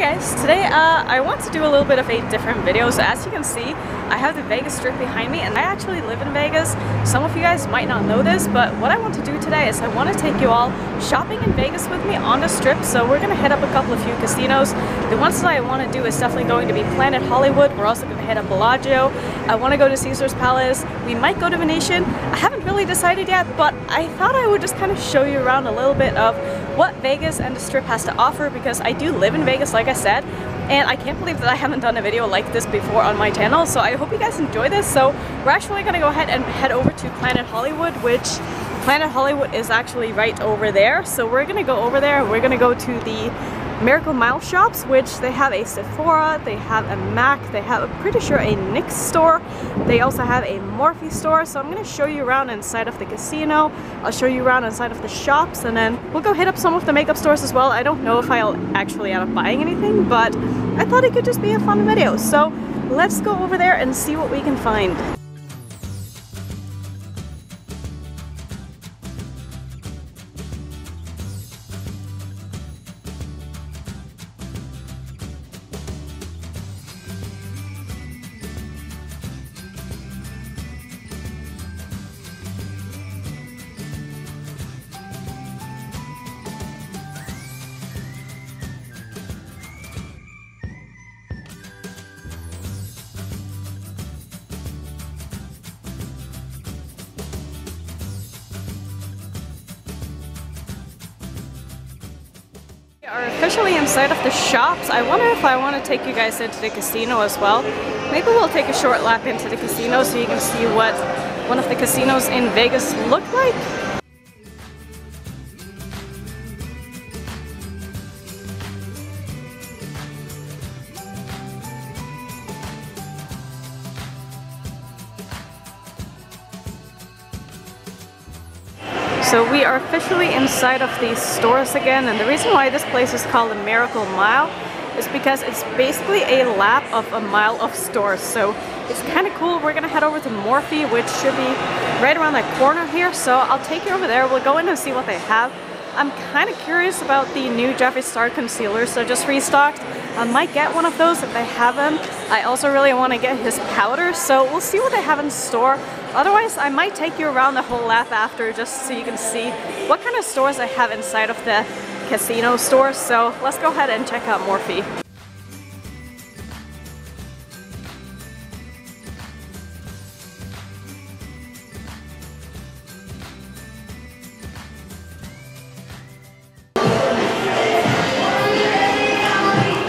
Hi guys, today I want to do a little bit of a different video. So as you can see, I have the Vegas Strip behind me and I actually live in Vegas. Some of you guys might not know this, but what I want to do today is I want to take you all shopping in Vegas with me on the Strip. So we're going to hit up a couple of few casinos. The ones that I want to do is definitely going to be Planet Hollywood. We're also going to hit up Bellagio. I want to go to Caesar's Palace. We might go to Venetian. I haven't really decided yet, but I thought I would just kind of show you around a little bit of what Vegas and the Strip has to offer, because I do live in Vegas, like I said, and I can't believe that I haven't done a video like this before on my channel, so I hope you guys enjoy this. So we're actually gonna go ahead and head over to Planet Hollywood, which Planet Hollywood is actually right over there. So we're gonna go over there and we're gonna go to the Miracle Mile shops, which they have a Sephora, they have a Mac, they have, I'm pretty sure, a NYX store. They also have a Morphe store. So I'm going to show you around inside of the casino. I'll show you around inside of the shops, and then we'll go hit up some of the makeup stores as well. I don't know if I'll actually end up buying anything, but I thought it could just be a fun video. So let's go over there and see what we can find. Are officially inside of the shops. I wonder if I want to take you guys into the casino as well. Maybe we'll take a short lap into the casino so you can see what one of the casinos in Vegas look like. So we are officially inside of these stores again, and the reason why this place is called the Miracle Mile is because it's basically a lap of a mile of stores, so it's kind of cool. We're gonna head over to Morphe, which should be right around that corner here, so I'll take you over there. We'll go in and see what they have. I'm kind of curious about the new Jeffree Star concealers, so just restocked. I might get one of those if they have them. I also really want to get his powder, so we'll see what they have in store. Otherwise, I might take you around the whole lap after just so you can see what kind of stores I have inside of the casino store. So let's go ahead and check out Morphe.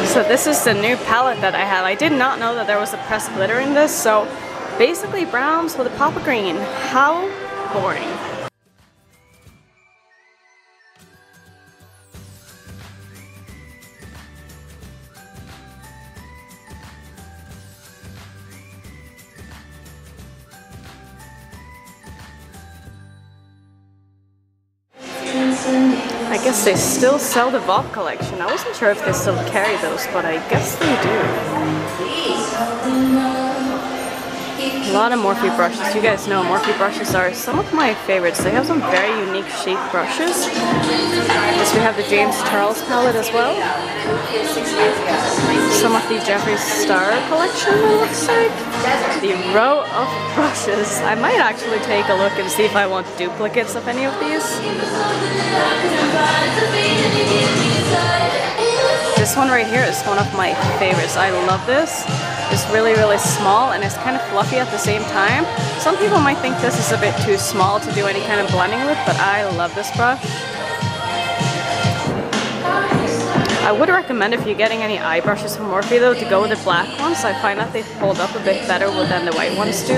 So this is the new palette that I have. I did not know that there was a pressed glitter in this, so basically browns with a pop of green. How boring. I guess they still sell the Vault collection. I wasn't sure if they still carry those, but I guess they do. A lot of Morphe brushes. You guys know Morphe brushes are some of my favorites. They have some very unique shaped brushes. I guess we have the James Charles palette as well. Some of the Jeffree Star collection, it looks like. The row of brushes. I might actually take a look and see if I want duplicates of any of these. This one right here is one of my favorites. I love this. It's really, really small and it's kind of fluffy at the same time. Some people might think this is a bit too small to do any kind of blending with, but I love this brush. I would recommend, if you're getting any eye brushes from Morphe though, to go with the black ones. I find that they hold up a bit better than the white ones do.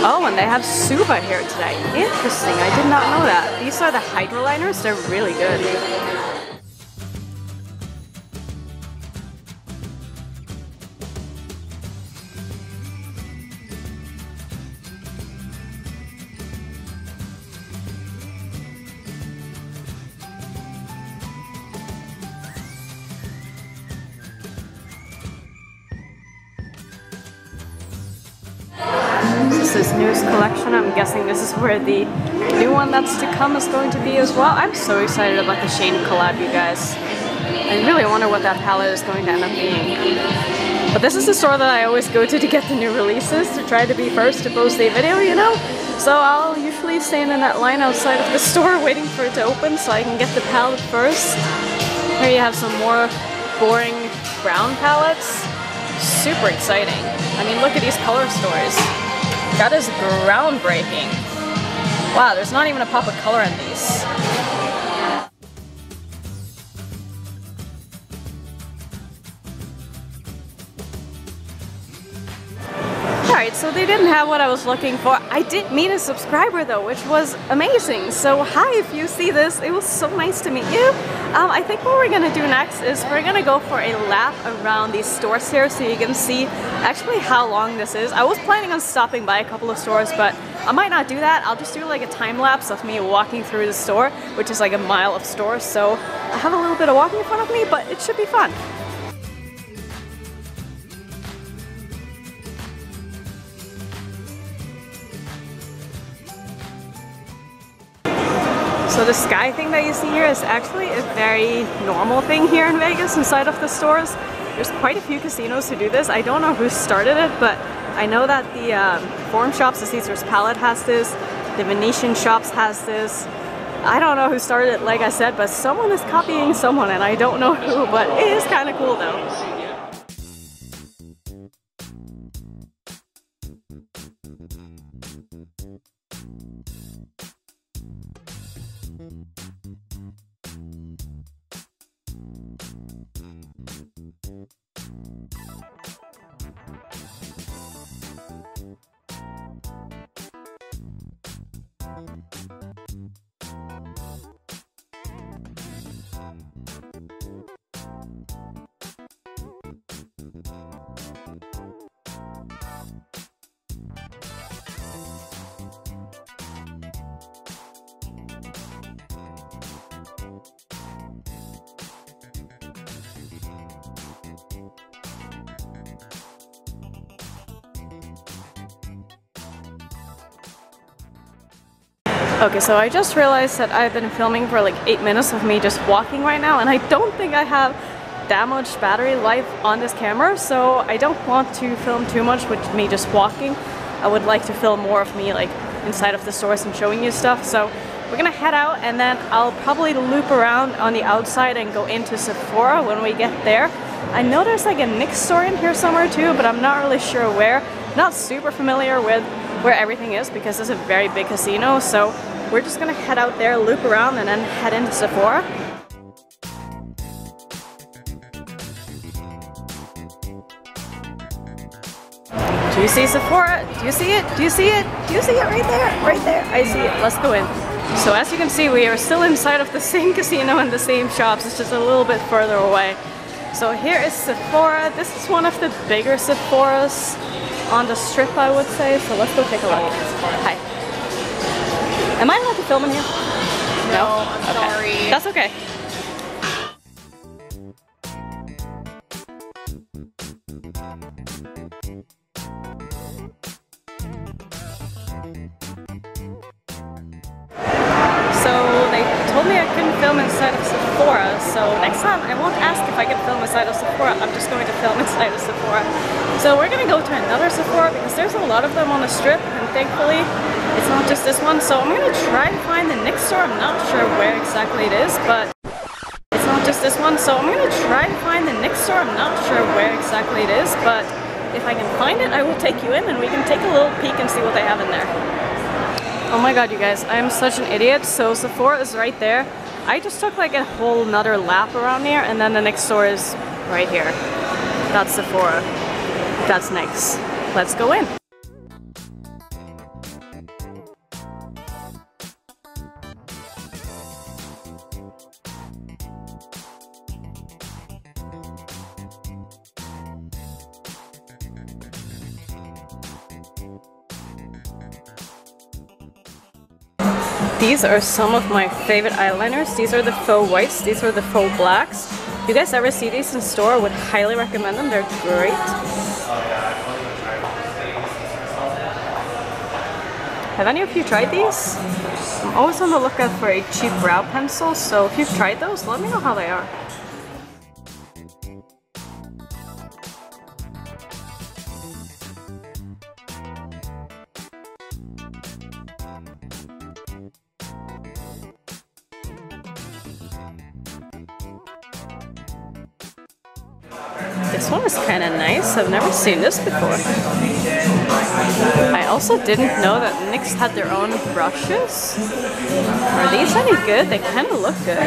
Oh, and they have Suva here today. Interesting, I did not know that. These are the hydro liners, they're really good. This newest collection. I'm guessing this is where the new one that's to come is going to be as well. I'm so excited about the Shane collab, you guys. I really wonder what that palette is going to end up being. But this is the store that I always go to get the new releases, to try to be first to post a video, you know? So I'll usually stand in that line outside of the store waiting for it to open so I can get the palette first. Here you have some more boring brown palettes. Super exciting. I mean, look at these color stores. That is groundbreaking. Wow, there's not even a pop of color in these. Alright, so they didn't have what I was looking for. I did meet a subscriber though, which was amazing. So hi, if you see this, it was so nice to meet you. I think what we're gonna do next is we're gonna go for a lap around these stores here so you can see actually how long this is. I was planning on stopping by a couple of stores, but I might not do that. I'll just do like a time lapse of me walking through the store, which is like a mile of stores. So I have a little bit of walking in front of me, but it should be fun. So the sky thing that you see here is actually a very normal thing here in Vegas inside of the stores. There's quite a few casinos who do this. I don't know who started it, but I know that the Forum shops, the Caesar's Palace has this, the Venetian shops has this. I don't know who started it, like I said, but someone is copying someone and I don't know who, but it is kind of cool though. Okay, so I just realized that I've been filming for like 8 minutes of me just walking right now, and I don't think I have that much battery life on this camera, so I don't want to film too much with me just walking. I would like to film more of me like inside of the stores and showing you stuff, so we're gonna head out and then I'll probably loop around on the outside and go into Sephora when we get there. I know there's like a NYX store in here somewhere too, but I'm not really sure where. Not super familiar with where everything is because it's a very big casino, so we're just gonna head out there, loop around, and then head into Sephora. Do you see Sephora? Do you see it? Do you see it? Do you see it right there? Right there. I see it. Let's go in. So as you can see, we are still inside of the same casino and the same shops. It's just a little bit further away. So here is Sephora. This is one of the bigger Sephoras on the strip, I would say. So let's go take a look. Hi. Am I allowed to film in here? No? I'm sorry. Okay. That's okay. So they told me I couldn't film inside of Sephora, so next time I won't ask if I can film inside of Sephora. I'm just going to film inside of Sephora. So we're going to go to another Sephora because there's a lot of them on the strip, and thankfully it's not just this one, so I'm gonna try to find the NYX store. I'm not sure where exactly it is, but it's not just this one, so I'm gonna try to find the NYX store. I'm not sure where exactly it is, but if I can find it, I will take you in and we can take a little peek and see what they have in there. Oh my god, you guys, I am such an idiot. So Sephora is right there. I just took like a whole nother lap around here, and then the NYX store is right here. That's Sephora. That's NYX. Let's go in. These are some of my favorite eyeliners. These are the faux whites, these are the faux blacks. If you guys ever see these in store, I would highly recommend them, they're great. Have any of you tried these? I'm always on the lookout for a cheap brow pencil, so if you've tried those, let me know how they are. This one is kind of nice. I've never seen this before. I also didn't know that NYX had their own brushes. Are these any good? They kind of look good.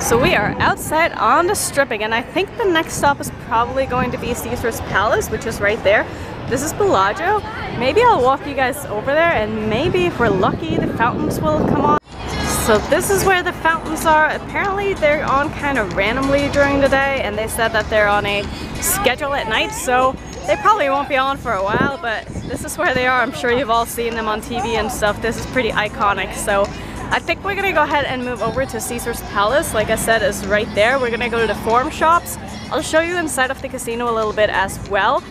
So we are outside on the strip again. I think the next stop is probably going to be Caesar's Palace, which is right there. This is Bellagio. Maybe I'll walk you guys over there, and maybe if we're lucky, the fountains will come on. So this is where the fountains are. Apparently they're on kind of randomly during the day, and they said that they're on a schedule at night, so they probably won't be on for a while, but this is where they are. I'm sure you've all seen them on TV and stuff. This is pretty iconic, so I think we're gonna go ahead and move over to Caesar's Palace. Like I said, it's right there. We're gonna go to the Forum shops. I'll show you inside of the casino a little bit as well.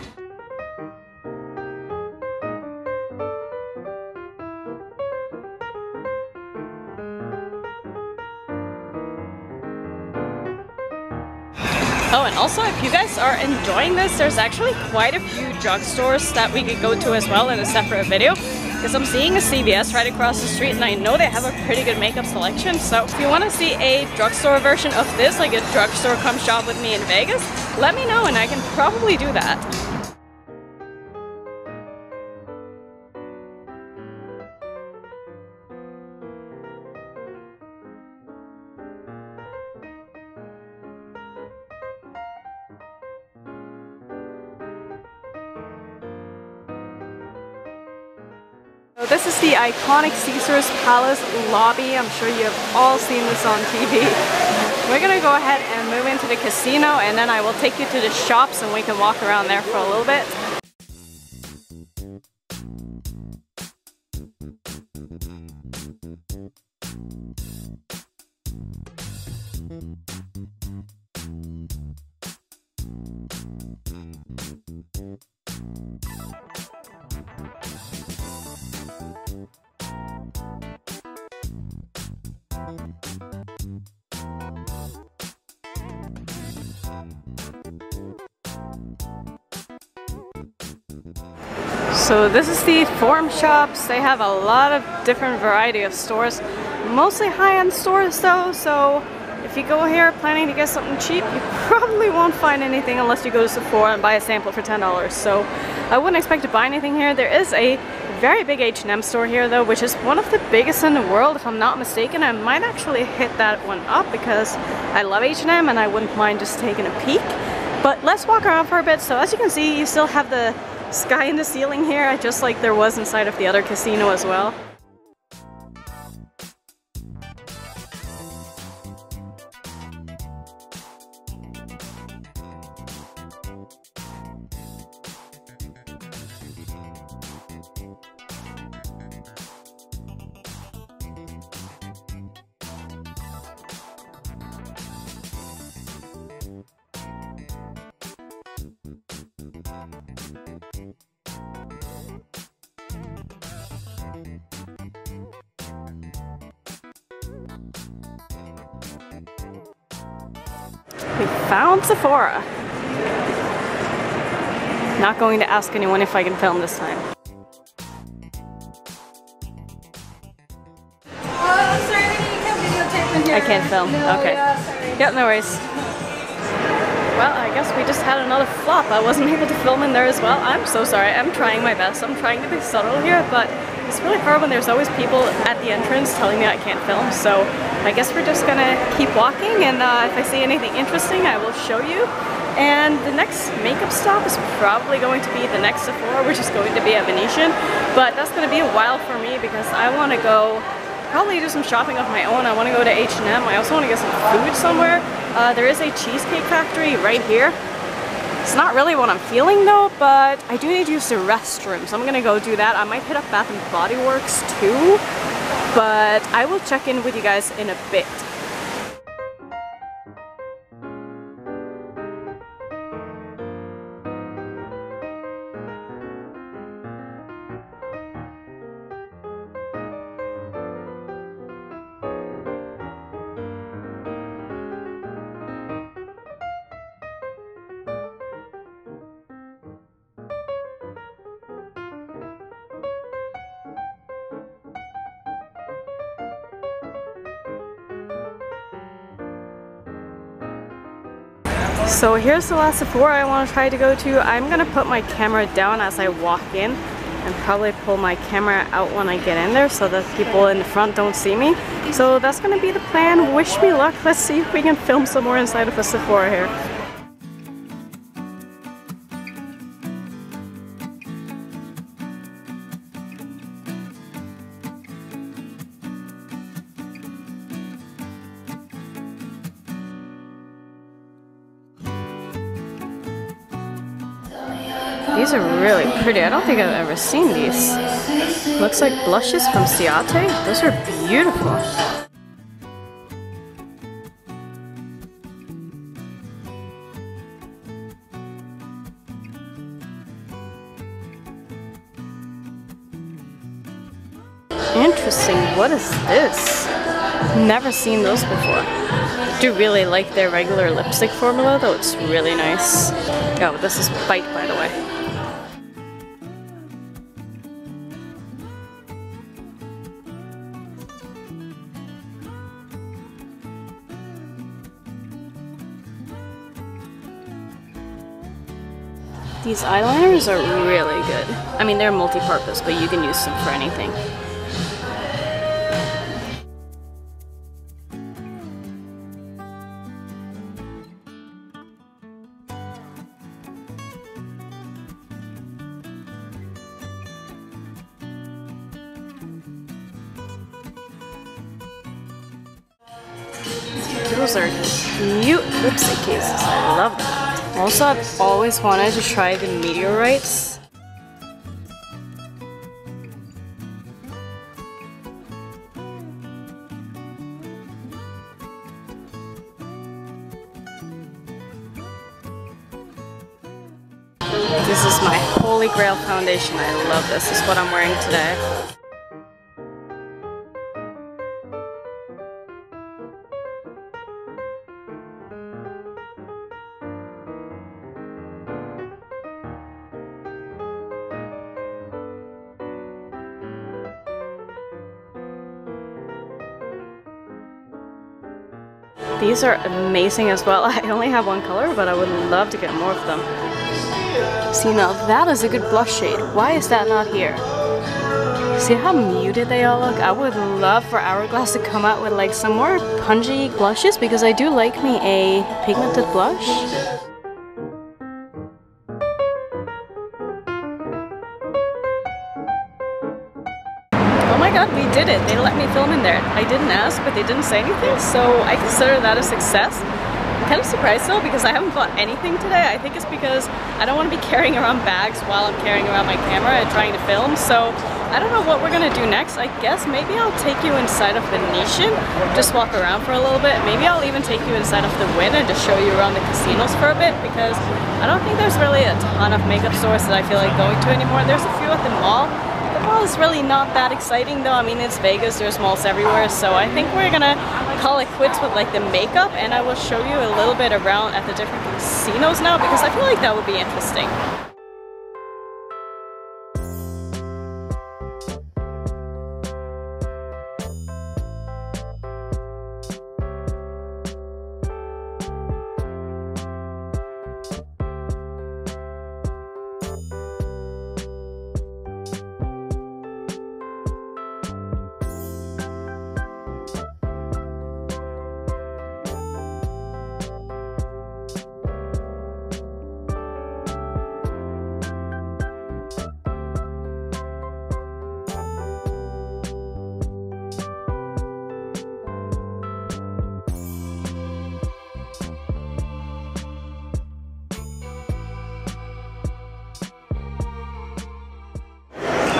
Oh, and also if you guys are enjoying this, there's actually quite a few drugstores that we could go to as well in a separate video, because I'm seeing a CVS right across the street, and I know they have a pretty good makeup selection. So if you want to see a drugstore version of this, like a drugstore come shop with me in Vegas, let me know and I can probably do that. This is the iconic Caesar's Palace lobby. I'm sure you have all seen this on TV. We're gonna go ahead and move into the casino, and then I will take you to the shops and we can walk around there for a little bit. So this is the Forum shops. They have a lot of different variety of stores, mostly high-end stores though, so if you go here planning to get something cheap, you probably won't find anything unless you go to Sephora and buy a sample for $10. So I wouldn't expect to buy anything here. There is a very big H&M store here though, which is one of the biggest in the world if I'm not mistaken. I might actually hit that one up because I love H&M and I wouldn't mind just taking a peek. But let's walk around for a bit. So as you can see, you still have the sky in the ceiling here, just like there was inside of the other casino as well. We found Sephora. Not going to ask anyone if I can film this time. Oh, sorry, you can't videotape in here. I can't film. No, okay. Yeah, sorry. Yep, no worries. Well, I guess we just had another flop. I wasn't able to film in there as well. I'm so sorry. I'm trying my best. I'm trying to be subtle here, but it's really hard when there's always people at the entrance telling me I can't film. So I guess we're just gonna keep walking, and if I see anything interesting, I will show you. And the next makeup stop is probably going to be the next Sephora, which is going to be at Venetian. But that's gonna be a while for me because I wanna go probably do some shopping of my own. I wanna go to H&M. I also wanna get some food somewhere. There is a Cheesecake Factory right here. It's not really what I'm feeling though, but I do need to use the restroom, so I'm gonna go do that. I might hit up Bath and Body Works too, but I will check in with you guys in a bit. So here's the last Sephora I want to try to go to. I'm gonna put my camera down as I walk in and probably pull my camera out when I get in there so that people in the front don't see me. So that's gonna be the plan. Wish me luck. Let's see if we can film some more inside of a Sephora here. These are really pretty. I don't think I've ever seen these. Looks like blushes from Ciate. Those are beautiful. Interesting. What is this? Never seen those before. I do really like their regular lipstick formula though. It's really nice. Oh, this is Bite, by the way. These eyeliners are really good. I mean, they're multi-purpose, but you can use them for anything. Those are cute lipstick cases. I love them. Also, I've always wanted to try the meteorites. This is my Holy Grail foundation. I love this. This is what I'm wearing today. These are amazing as well. I only have one color, but I would love to get more of them. See, now that is a good blush shade. Why is that not here? See how muted they all look? I would love for Hourglass to come out with like some more pungy blushes because I do like me a pigmented blush. We did it. They let me film in there. I didn't ask, but they didn't say anything, so I consider that a success. I'm kind of surprised though because I haven't bought anything today. I think it's because I don't want to be carrying around bags while I'm carrying around my camera and trying to film, so I don't know what we're gonna do next. I guess maybe I'll take you inside of Venetian, just walk around for a little bit. Maybe I'll even take you inside of the Wynn and just show you around the casinos for a bit because I don't think there's really a ton of makeup stores that I feel like going to anymore. There's a few at the mall. The mall is really not that exciting though. I mean, it's Vegas, there's malls everywhere, so I think we're gonna call it quits with like the makeup, and I will show you a little bit around at the different casinos now because I feel like that would be interesting.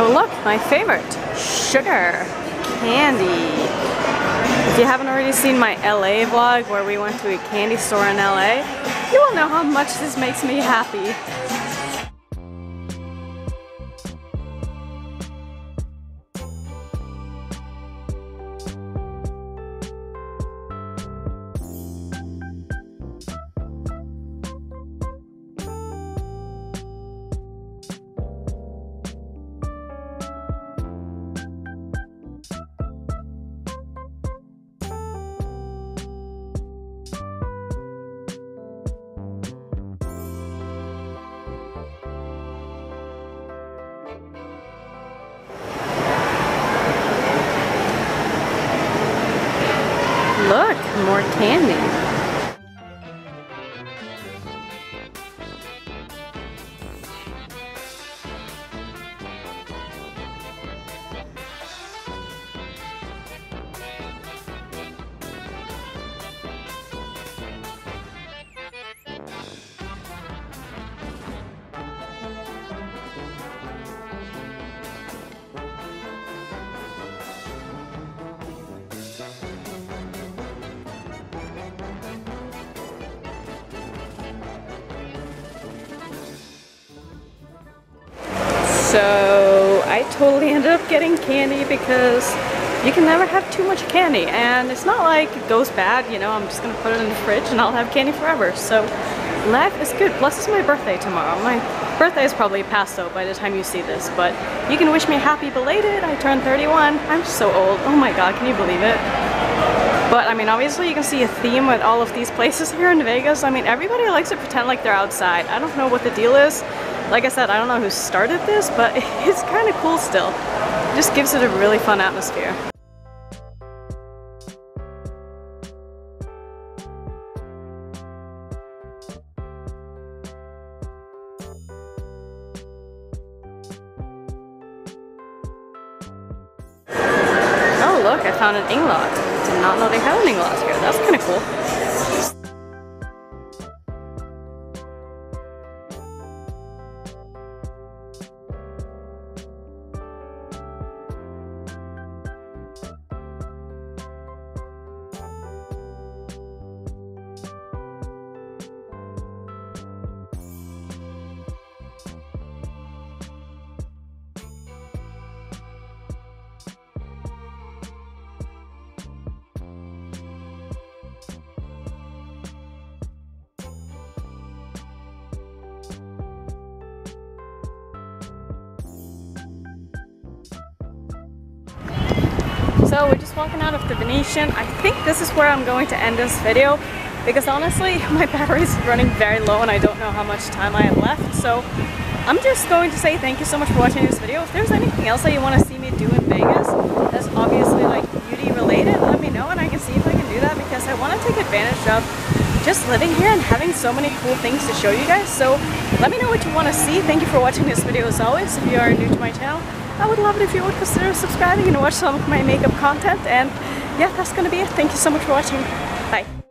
Oh look, my favorite, sugar candy. If you haven't already seen my LA vlog where we went to a candy store in LA, you will know how much this makes me happy. more tanning. So I totally ended up getting candy because you can never have too much candy, and it's not like it goes bad, you know, I'm just gonna put it in the fridge and I'll have candy forever. So life is good. Plus it's my birthday tomorrow. My birthday is probably past though by the time you see this, but you can wish me happy belated. I turned 31. I'm so old. Oh my god, can you believe it? But I mean, obviously you can see a theme with all of these places here in Vegas. I mean, everybody likes to pretend like they're outside. I don't know what the deal is. Like I said, I don't know who started this, but it's kind of cool still. It just gives it a really fun atmosphere. Oh look, I found an Inglot. Did not know they had an Inglot here. That's kind of cool. So we're just walking out of the Venetian. I think this is where I'm going to end this video because honestly my battery is running very low and I don't know how much time I have left. So I'm just going to say thank you so much for watching this video. If there's anything else that you want to see me do in Vegas that's obviously like beauty related, let me know and I can see if I can do that because I want to take advantage of just living here and having so many cool things to show you guys. So let me know what you want to see. Thank you for watching this video as always. If you are new to my channel, I would love it if you would consider subscribing and watch some of my makeup content. And yeah, that's gonna be it. Thank you so much for watching. Bye.